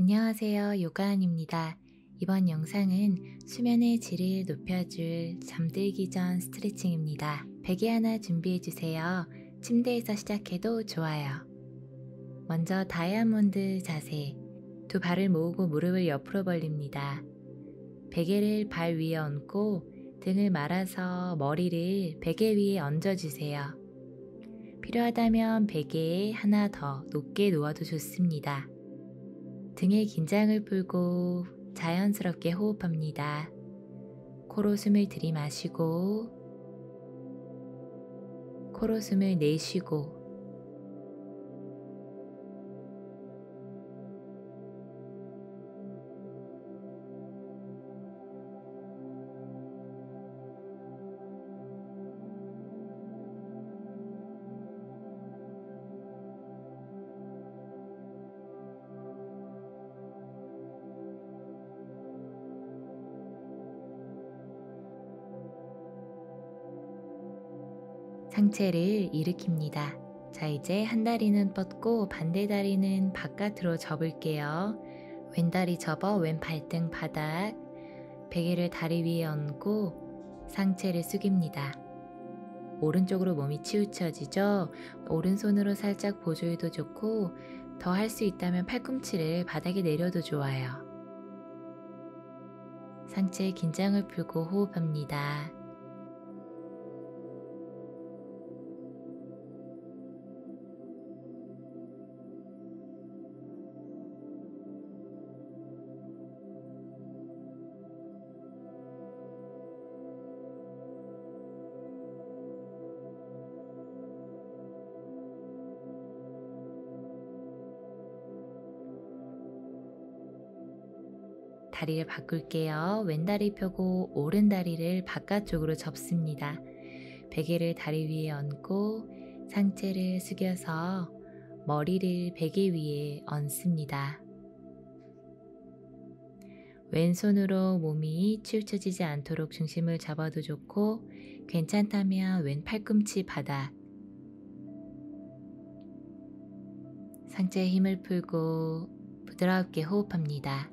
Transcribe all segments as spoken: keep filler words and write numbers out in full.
안녕하세요, 요가은입니다. 이번 영상은 수면의 질을 높여줄 잠들기 전 스트레칭입니다. 베개 하나 준비해주세요. 침대에서 시작해도 좋아요. 먼저 다이아몬드 자세, 두 발을 모으고 무릎을 옆으로 벌립니다. 베개를 발 위에 얹고 등을 말아서 머리를 베개 위에 얹어주세요. 필요하다면 베개에 하나 더 높게 누워도 좋습니다. 등의 긴장을 풀고 자연스럽게 호흡합니다. 코로 숨을 들이마시고 코로 숨을 내쉬고 상체를 일으킵니다. 자, 이제 한 다리는 뻗고 반대 다리는 바깥으로 접을게요. 왼다리 접어 왼 발등 바닥, 베개를 다리 위에 얹고 상체를 숙입니다. 오른쪽으로 몸이 치우쳐지죠? 오른손으로 살짝 보조해도 좋고 더 할 수 있다면 팔꿈치를 바닥에 내려도 좋아요. 상체의 긴장을 풀고 호흡합니다. 다리를 바꿀게요. 왼다리 펴고 오른다리를 바깥쪽으로 접습니다. 베개를 다리 위에 얹고 상체를 숙여서 머리를 베개 위에 얹습니다. 왼손으로 몸이 치우쳐지지 않도록 중심을 잡아도 좋고 괜찮다면 왼 팔꿈치 바닥, 상체에 힘을 풀고 부드럽게 호흡합니다.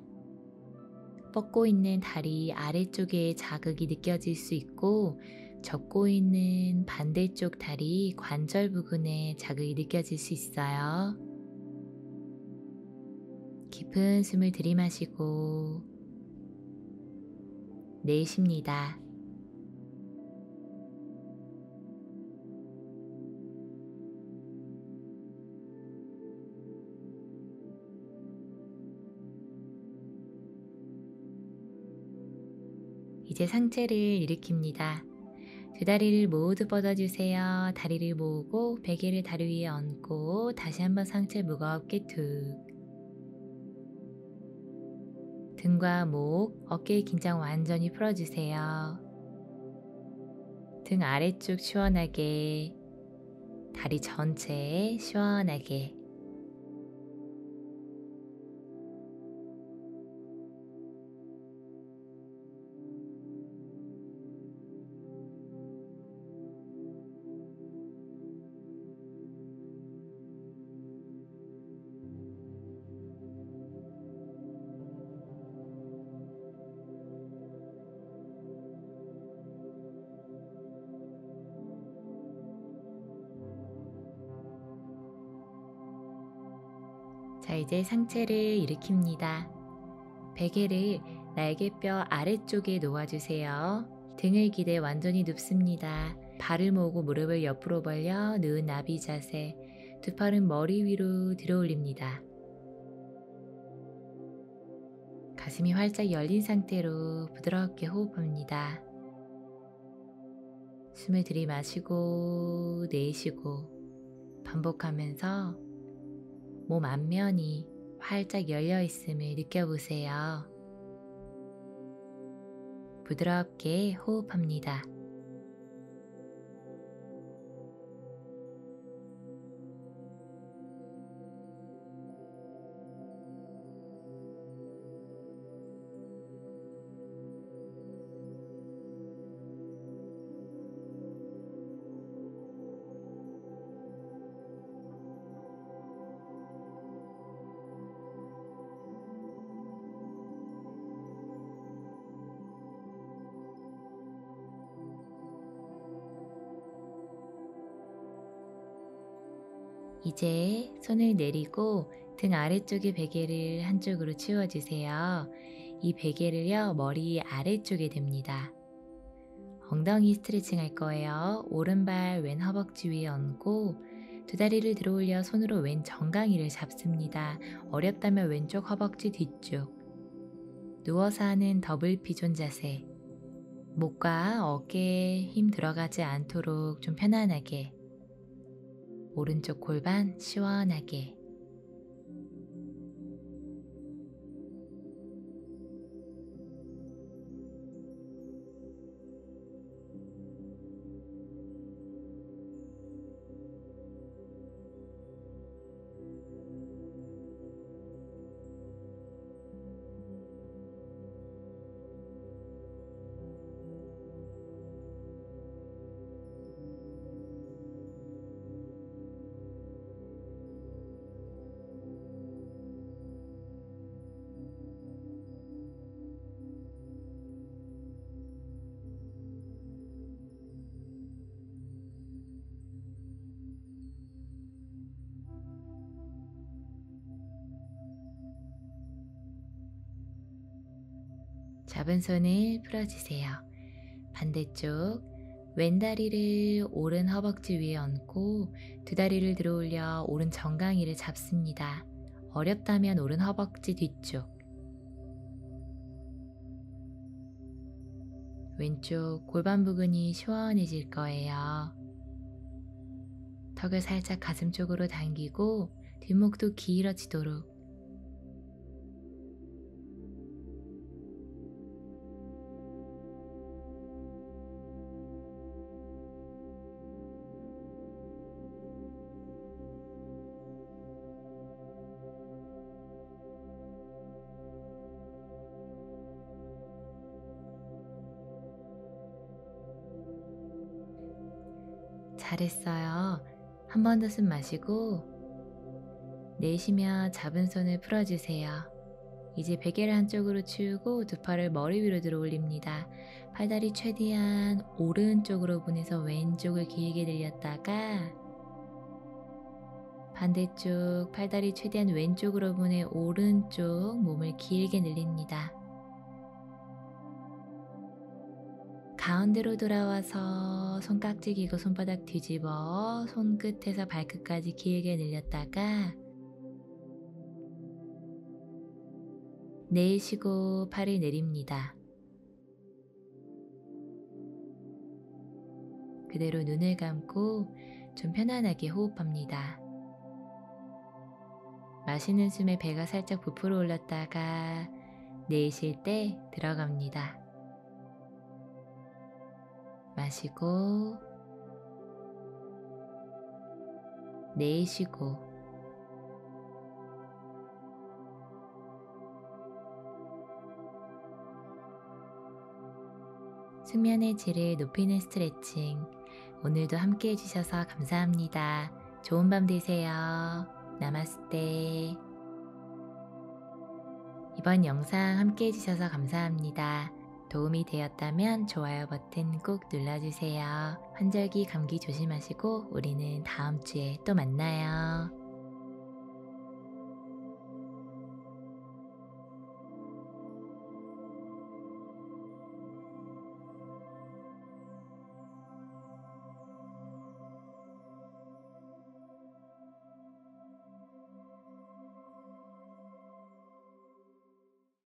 뻗고 있는 다리 아래쪽에 자극이 느껴질 수 있고 접고 있는 반대쪽 다리 관절 부근에 자극이 느껴질 수 있어요. 깊은 숨을 들이마시고 내쉽니다. 이제 상체를 일으킵니다. 두 다리를 모두 뻗어주세요. 다리를 모으고 베개를 다리 위에 얹고 다시 한번 상체 무겁게 툭. 등과 목, 어깨의 긴장 완전히 풀어주세요. 등 아래쪽 시원하게, 다리 전체 시원하게. 자, 이제 상체를 일으킵니다. 베개를 날개뼈 아래쪽에 놓아주세요. 등을 기대 완전히 눕습니다. 발을 모으고 무릎을 옆으로 벌려 누운 나비 자세, 두 팔은 머리 위로 들어 올립니다. 가슴이 활짝 열린 상태로 부드럽게 호흡합니다. 숨을 들이마시고 내쉬고 반복하면서 몸 앞면이 활짝 열려 있음을 느껴보세요. 부드럽게 호흡합니다. 이제 손을 내리고 등 아래쪽의 베개를 한쪽으로 치워주세요. 이 베개를요, 머리 아래쪽에 댑니다. 엉덩이 스트레칭 할 거예요. 오른발 왼 허벅지 위에 얹고 두 다리를 들어 올려 손으로 왼 정강이를 잡습니다. 어렵다면 왼쪽 허벅지 뒤쪽. 누워서 하는 더블 피존 자세. 목과 어깨에 힘 들어가지 않도록 좀 편안하게. 오른쪽 골반 시원하게. 잡은 손을 풀어주세요. 반대쪽 왼 다리를 오른 허벅지 위에 얹고 두 다리를 들어 올려 오른 정강이를 잡습니다. 어렵다면 오른 허벅지 뒤쪽. 왼쪽 골반 부근이 시원해질 거예요. 턱을 살짝 가슴 쪽으로 당기고 뒷목도 길어지도록. 잘했어요. 한 번 더 숨 마시고 내쉬며 잡은 손을 풀어주세요. 이제 베개를 한쪽으로 치우고 두 팔을 머리 위로 들어 올립니다. 팔다리 최대한 오른쪽으로 보내서 왼쪽을 길게 늘렸다가 반대쪽 팔다리 최대한 왼쪽으로 보내 오른쪽 몸을 길게 늘립니다. 가운데로 돌아와서 손깍지 끼고 손바닥 뒤집어 손끝에서 발끝까지 길게 늘렸다가 내쉬고 팔을 내립니다. 그대로 눈을 감고 좀 편안하게 호흡합니다. 마시는 숨에 배가 살짝 부풀어 올랐다가 내쉴 때 들어갑니다. 마시고 내쉬고 숙면의 질을 높이는 스트레칭, 오늘도 함께 해주셔서 감사합니다. 좋은 밤 되세요. 나마스테. 이번 영상 함께 해주셔서 감사합니다. 도움이 되었다면 좋아요 버튼 꼭 눌러주세요. 환절기 감기 조심하시고 우리는 다음 주에 또 만나요.